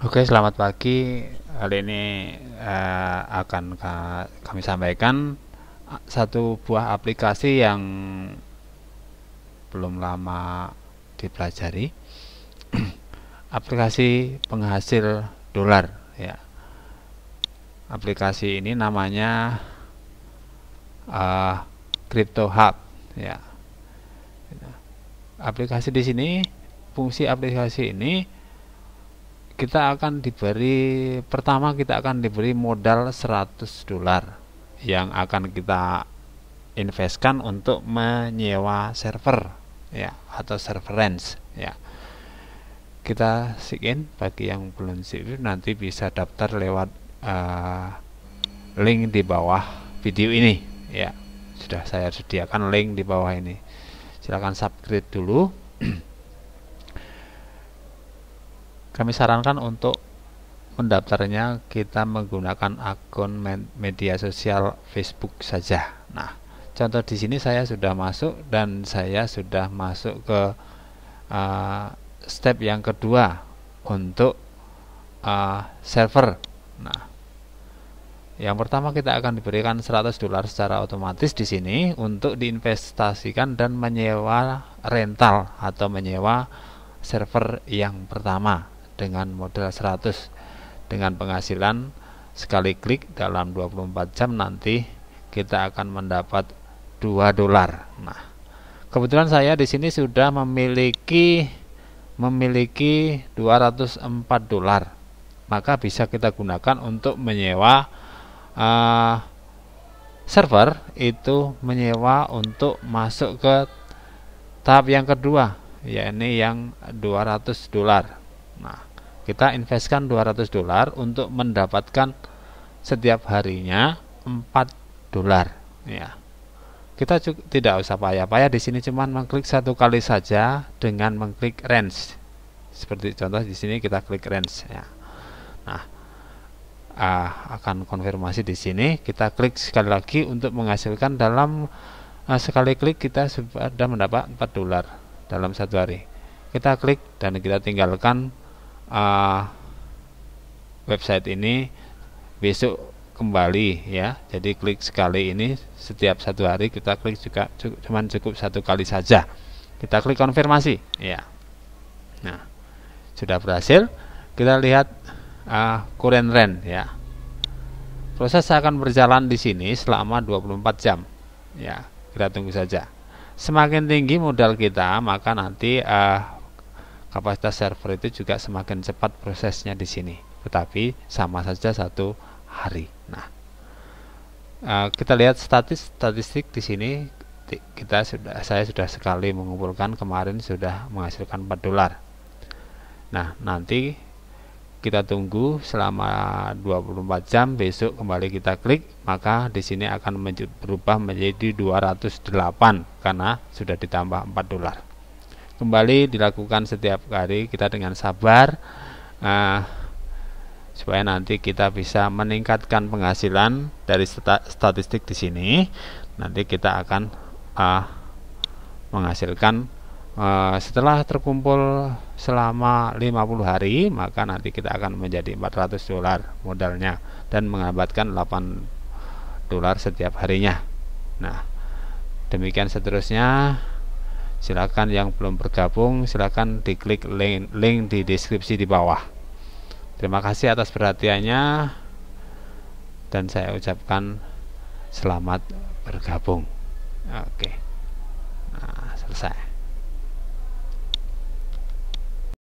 Oke, selamat pagi. Hari ini akan kami sampaikan satu buah aplikasi yang belum lama dipelajari. Aplikasi penghasil dolar, ya. Aplikasi ini namanya Cryptohuge, ya. Aplikasi di sini, fungsi aplikasi ini kita akan diberi, pertama kita akan diberi modal 100 dolar yang akan kita investkan untuk menyewa server, ya, atau server range, ya. Kita sign, bagi yang belum sign nanti bisa daftar lewat link di bawah video ini, ya. Sudah saya sediakan link di bawah ini. Silakan subscribe dulu. Kami sarankan untuk mendaftarnya kita menggunakan akun media sosial Facebook saja. Nah, contoh di sini saya sudah masuk dan saya sudah masuk ke step yang kedua untuk server. Nah, yang pertama kita akan diberikan 100 dolar secara otomatis di sini untuk diinvestasikan dan menyewa rental atau menyewa server yang pertama, dengan modal 100 dengan penghasilan sekali klik dalam 24 jam nanti kita akan mendapat 2 dolar. Nah, kebetulan saya di sini sudah memiliki 204 dolar, maka bisa kita gunakan untuk menyewa server, itu menyewa untuk masuk ke tahap yang kedua, yakni yang 200 dolar. Nah, kita investkan 200 dolar untuk mendapatkan setiap harinya 4 dolar, ya. Kita tidak usah payah-payah di sini, cuman mengklik 1 kali saja dengan mengklik range. Seperti contoh di sini kita klik range, ya. Nah, akan konfirmasi di sini, kita klik sekali lagi untuk menghasilkan dalam sekali klik kita sudah mendapat 4 dolar dalam 1 hari. Kita klik dan kita tinggalkan website ini, besok kembali, ya. Jadi klik sekali ini setiap 1 hari, kita klik juga cukup 1 kali saja. Kita klik konfirmasi, ya. Nah, sudah berhasil. Kita lihat current range, ya. Proses akan berjalan di sini selama 24 jam, ya. Kita tunggu saja. Semakin tinggi modal kita, maka nanti kapasitas server itu juga semakin cepat prosesnya di sini. Tetapi sama saja 1 hari. Nah, kita lihat statistik di sini. Saya sudah sekali mengumpulkan, kemarin sudah menghasilkan 4 dolar. Nah, nanti kita tunggu selama 24 jam, besok kembali kita klik, maka di sini akan berubah menjadi 208 karena sudah ditambah 4 dolar. Kembali dilakukan setiap hari kita dengan sabar, supaya nanti kita bisa meningkatkan penghasilan dari statistik di sini. Nanti kita akan menghasilkan setelah terkumpul selama 50 hari, maka nanti kita akan menjadi 400 dolar modalnya dan mendapatkan 8 dolar setiap harinya. Nah, demikian seterusnya. Silakan yang belum bergabung, silakan diklik link di deskripsi di bawah. Terima kasih atas perhatiannya dan saya ucapkan selamat bergabung. Oke. Nah, selesai.